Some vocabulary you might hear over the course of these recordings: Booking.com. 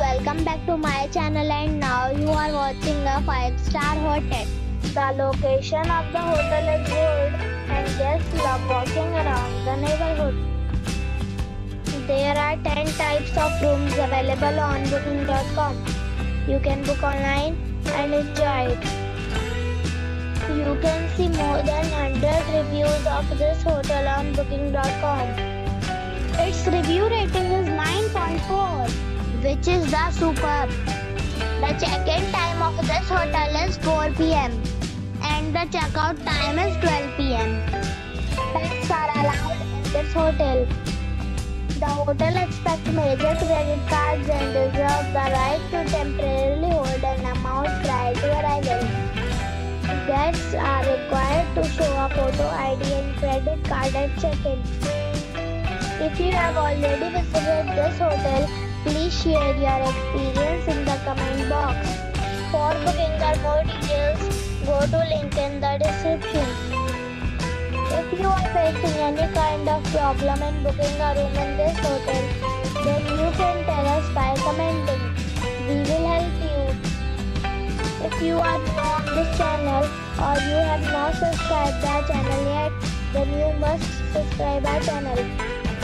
welcome back to my channel, and now you are watching a 5-star hotel. The location of the hotel is good and guests love walking around the neighborhood. There are 10 types of rooms available on Booking.com. You can book online and enjoy it. You can see more than 100 reviews of this hotel on Booking.com. Its review rating is 9.4, which is the superb. The check-in time of this hotel is 4 p.m. and the check-out time is 12 p.m. Pets are allowed in this hotel. The hotel accepts major credit cards and reserves the right to temporarily hold an amount prior to arrival. Guests are required to show a photo ID and credit card at check-in. If you have already visited this hotel, please share your experience in the comment box. For booking or more details, go to link in the description. If you are facing any kind of problem in booking a room in this hotel, then you can tell us by commenting. We will help you. If you are new on this channel or you have not subscribed our channel yet, then you must subscribe our channel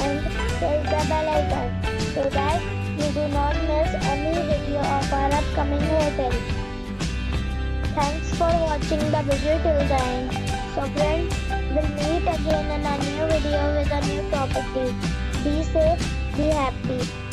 and press the bell icon so that you do not miss any video of our upcoming hotel. Thanks for watching the video till the end. So friends, we'll meet again in a new video with a new property. Be safe, be happy.